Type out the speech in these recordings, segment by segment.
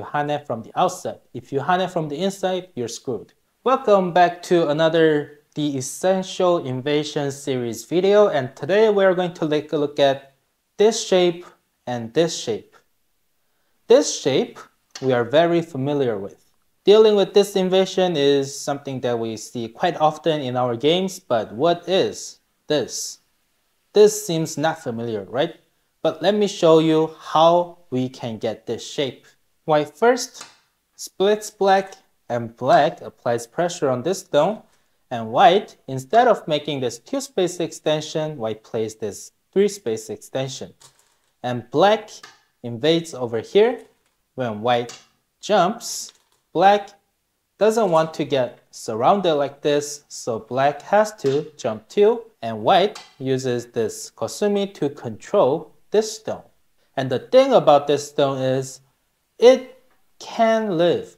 you hana from the outside. If you hana from the inside, you're screwed. Welcome back to another The Essential Invasion series video, and today we're going to take a look at this shape and this shape. This shape we are very familiar with. Dealing with this invasion is something that we see quite often in our games, but what is this? This seems not familiar, right? But let me show you how we can get this shape. Why, first, splits black and black applies pressure on this stone, and white, instead of making this 2-space extension, white plays this 3-space extension. And black invades over here. When white jumps, black doesn't want to get surrounded like this, so black has to jump too, and white uses this kosumi to control this stone. And the thing about this stone is it can live.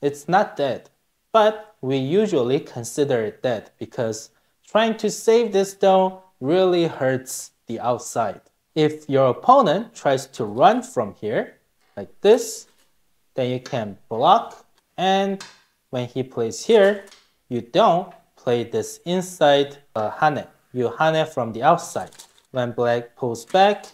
It's not dead, but we usually consider it dead because trying to save this stone really hurts the outside. If your opponent tries to run from here like this, then you can block, and when he plays here, you don't play this inside hane. You hane from the outside. When black pulls back,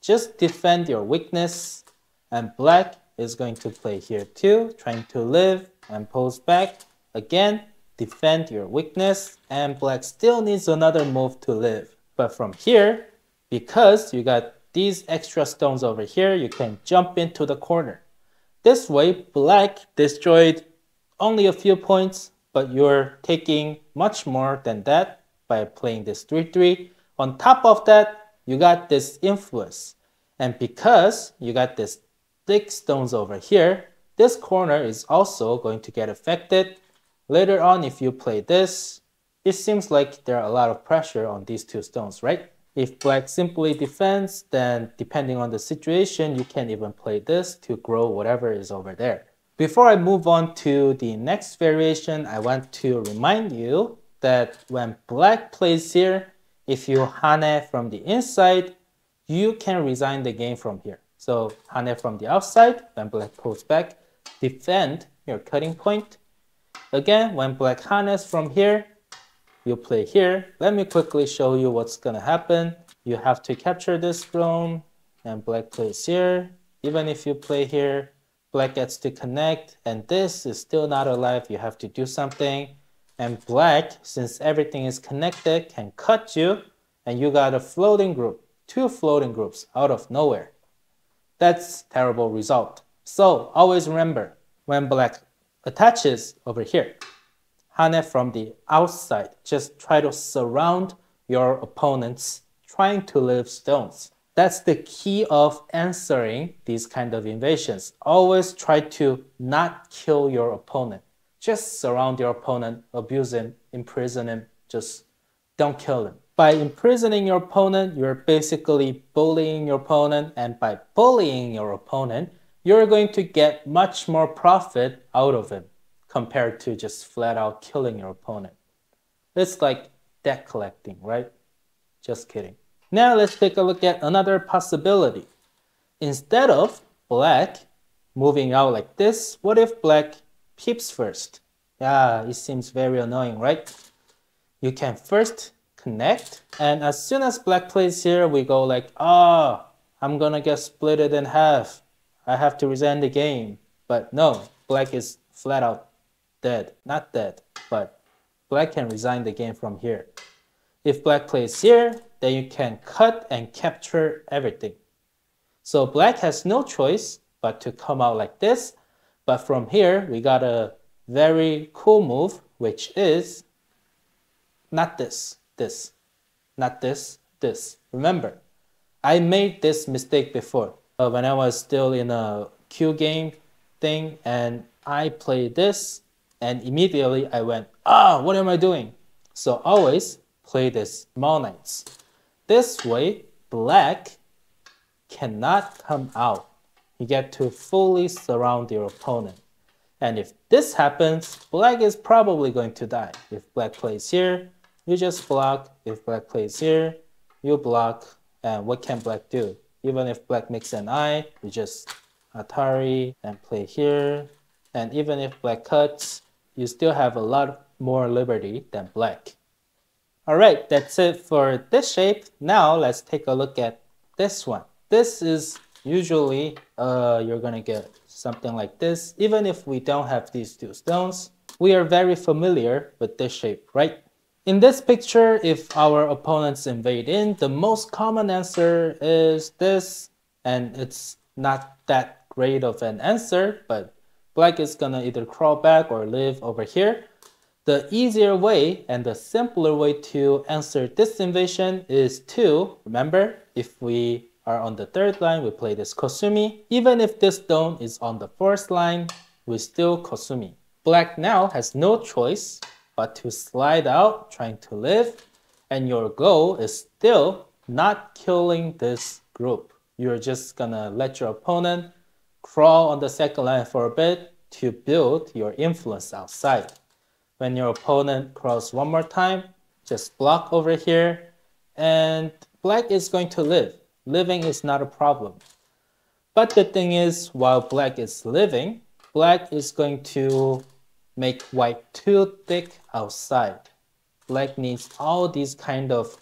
just defend your weakness, and black is going to play here too, trying to live and pulls back. Again, defend your weakness, and black still needs another move to live. But from here, because you got these extra stones over here, you can jump into the corner. This way, black destroyed only a few points, but you're taking much more than that by playing this 3-3. On top of that, you got this influence, and because you got this thick stones over here, this corner is also going to get affected. Later on, if you play this, it seems like there are a lot of pressure on these two stones, right? If black simply defends, then depending on the situation, you can even play this to grow whatever is over there. Before I move on to the next variation, I want to remind you that when black plays here, if you hane from the inside, you can resign the game from here. So hane from the outside, when black pulls back, defend your cutting point. Again, when black hanes from here, you play here. Let me quickly show you what's gonna happen. You have to capture this stone, and black plays here. Even if you play here, black gets to connect, and this is still not alive. You have to do something. And black, since everything is connected, can cut you, and you got a floating group, 2 floating groups out of nowhere. That's terrible result. So always remember, when black attaches over here, hane from the outside, just try to surround your opponent's trying to live stones. That's the key of answering these kind of invasions. Always try to not kill your opponent. Just surround your opponent, abuse him, imprison him, just don't kill him. By imprisoning your opponent, you're basically bullying your opponent, and by bullying your opponent, you're going to get much more profit out of him compared to just flat out killing your opponent. It's like debt collecting, right? Just kidding. Now let's take a look at another possibility. Instead of black moving out like this, what if black peeps first? Yeah, it seems very annoying, right? You can first connect, and as soon as black plays here, we go like, ah, I'm gonna get split in half. I have to resign the game. But no, black is flat out dead. Not dead, but black can resign the game from here. If black plays here, then you can cut and capture everything. So black has no choice but to come out like this. But from here, we got a very cool move, which is not this, this, not this, this. Remember, I made this mistake before when I was still in a Q game thing, and I played this, and immediately I went, ah, what am I doing? So always play this Small Knights. This way, black cannot come out. You get to fully surround your opponent. And if this happens, black is probably going to die. If black plays here, you just block. If black plays here, you block. And what can black do? Even if black makes an eye, you just Atari, and play here. And even if black cuts, you still have a lot more liberty than black. All right, that's it for this shape. Now let's take a look at this one. This is usually you're gonna get something like this. Even if we don't have these two stones, we are very familiar with this shape, right? In this picture, if our opponents invade in, the most common answer is this, and it's not that great of an answer, but black is gonna either crawl back or live over here. The easier way and the simpler way to answer this invasion is to, remember, if we are on the third line, we play this kosumi. Even if this stone is on the fourth line, we still kosumi. Black now has no choice but to slide out, trying to live, and your goal is still not killing this group. You're just gonna let your opponent crawl on the second line for a bit to build your influence outside. When your opponent crawls one more time, just block over here, and black is going to live. Living is not a problem. But the thing is, while black is living, black is going to make white too thick outside. Black needs all these kind of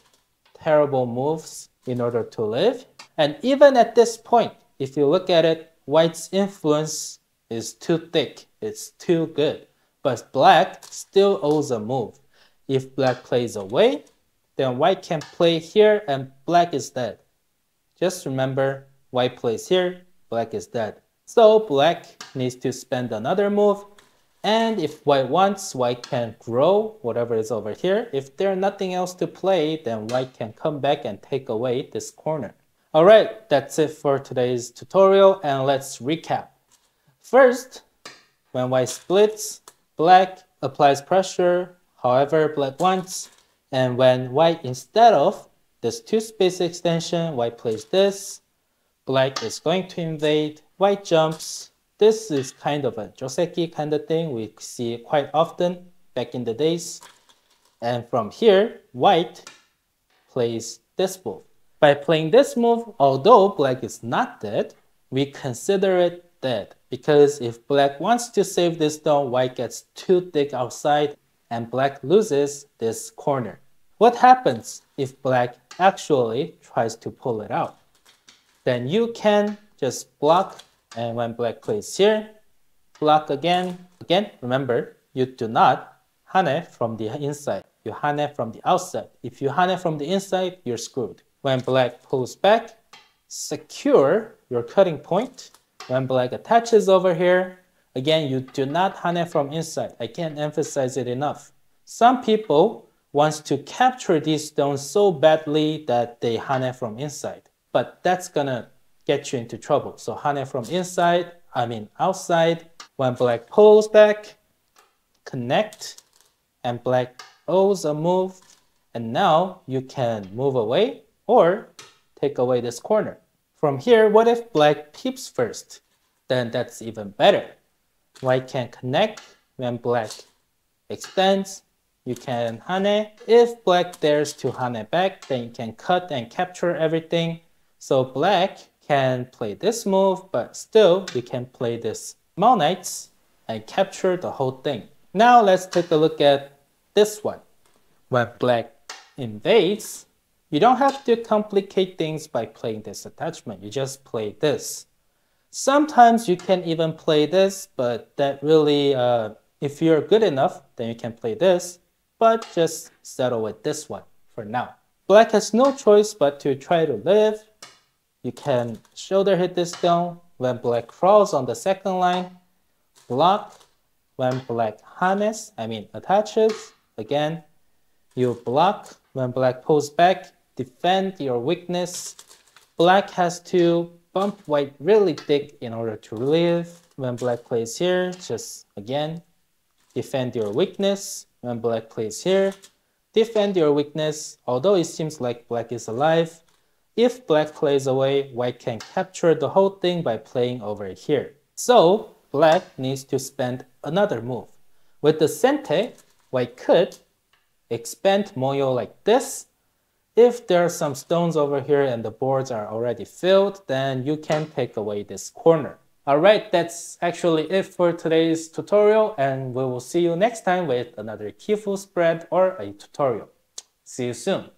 terrible moves in order to live. And even at this point, if you look at it, white's influence is too thick, it's too good. But black still owes a move. If black plays away, then white can play here and black is dead. Just remember, white plays here, black is dead. So black needs to spend another move, and if white wants, white can grow whatever is over here. If there's nothing else to play, then white can come back and take away this corner. All right, that's it for today's tutorial, and let's recap. First, when white splits, black applies pressure however black wants, and when white, instead of this two space extension, white plays this, black is going to invade. White jumps. This is kind of a joseki kind of thing. We see it quite often back in the days. And from here, white plays this move. By playing this move, although black is not dead, we consider it dead. Because if black wants to save this stone, white gets too thick outside and black loses this corner. What happens if black actually tries to pull it out? Then you can just block, and when black plays here, block again. Again, remember, you do not hane from the inside. You hane from the outside. If you hane from the inside, you're screwed. When black pulls back, secure your cutting point. When black attaches over here, again, you do not hane from inside. I can't emphasize it enough. Some people want to capture these stones so badly that they hane from inside, but that's gonna get you into trouble. So hane from inside, I mean outside. When black pulls back, connect, and black owes a move. And now you can move away or take away this corner. From here, what if black peeps first? Then that's even better. White can connect when black extends. You can hane. If black dares to hane back, then you can cut and capture everything. So black can play this move, but still you can play this Mao Knights and capture the whole thing. Now let's take a look at this one. When black invades, you don't have to complicate things by playing this attachment. You just play this. Sometimes you can even play this, but that really, if you're good enough, then you can play this, but just settle with this one for now. Black has no choice but to try to live. You can shoulder hit this stone. When black crawls on the second line, block. When black attaches, again, you block. When black pulls back, defend your weakness. Black has to bump white really thick in order to live. When black plays here, just again, defend your weakness. When black plays here, defend your weakness. Although it seems like black is alive, if black plays away, white can capture the whole thing by playing over here. So black needs to spend another move. With the sente, white could expand moyo like this. If there are some stones over here and the boards are already filled, then you can take away this corner. Alright, that's actually it for today's tutorial, and we will see you next time with another Kifu spread or a tutorial. See you soon!